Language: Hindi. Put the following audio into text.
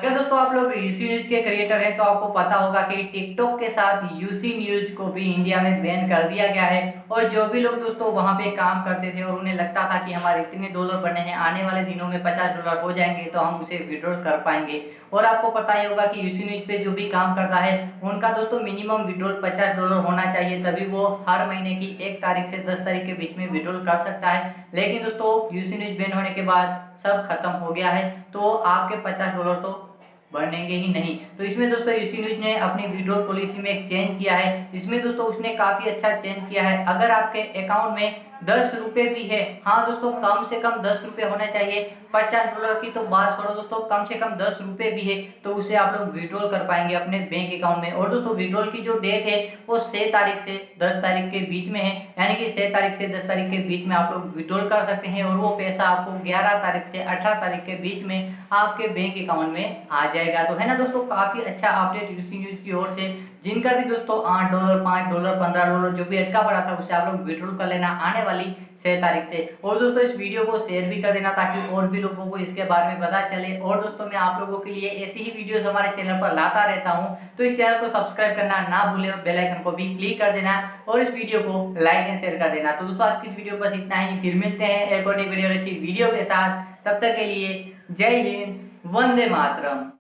अगर दोस्तों आप लोग यूसी न्यूज के क्रिएटर हैं तो आपको पता होगा कि टिकटॉक के साथ यूसी न्यूज को भी इंडिया में बैन कर दिया गया है। और जो भी लोग दोस्तों वहां पे काम करते थे और उन्हें लगता था कि हमारे इतने डॉलर बने हैं, आने वाले दिनों में 50 डॉलर हो जाएंगे तो हम उसे विड्रॉ कर पाएंगे। और आपको पता ही होगा कि यूसी न्यूज पे जो भी काम करता है उनका दोस्तों मिनिमम विड्रॉल 50 डॉलर होना चाहिए, तभी वो हर महीने की 1 तारीख से 10 तारीख के बीच में विड्रॉल कर सकता है। लेकिन दोस्तों यूसी न्यूज बैन होने के बाद सब खत्म हो गया है, तो आपके 50 डॉलर तो बढ़ेंगे ही नहीं। तो इसमें दोस्तों यूसी न्यूज ने अपनी विड्रॉल पॉलिसी में एक चेंज किया है। इसमें दोस्तों उसने काफ़ी अच्छा चेंज किया है। अगर आपके अकाउंट में 10 रुपये भी है, हाँ दोस्तों कम से कम 10 रुपये होना चाहिए, 50 डॉलर की तो बात छोड़ो दोस्तों, कम से कम 10 रुपये भी है तो उसे आप लोग विड्रॉल कर पाएंगे अपने बैंक अकाउंट में। और दोस्तों विड्रॉल की जो डेट है वो 6 तारीख से 10 तारीख के बीच में है, यानी कि 6 तारीख से 10 तारीख के बीच में आप लोग विड्रॉल कर सकते हैं। और वो पैसा आपको 11 तारीख से 18 तारीख के बीच में आपके बैंक अकाउंट में आ जाएगा। तो है ना दोस्तों काफ़ी अच्छा अपडेट यूसी न्यूज़ की ओर से, जिनका भी दोस्तों 8 डॉलर, 5 डॉलर, 15 डॉलर जो भी अटका पड़ा था उसे आप लोग विड्रॉल कर लेना आने वाली 6 तारीख से। और दोस्तों इस वीडियो को शेयर भी कर देना ताकि और भी लोगों को इसके बारे में पता चले। और दोस्तों मैं आप लोगों के लिए ऐसी ही वीडियोस हमारे चैनल पर लाता रहता हूं, तो इस चैनल को सब्सक्राइब करना ना भूलें और बेल आइकन को भी क्लिक कर देना और इस वीडियो को लाइक एंड शेयर कर देना। तो दोस्तों आज की इस वीडियो बस इतना ही, फिर मिलते हैं एक और नई वीडियो के साथ। तब तक के लिए जय हिंद, वंदे मातरम।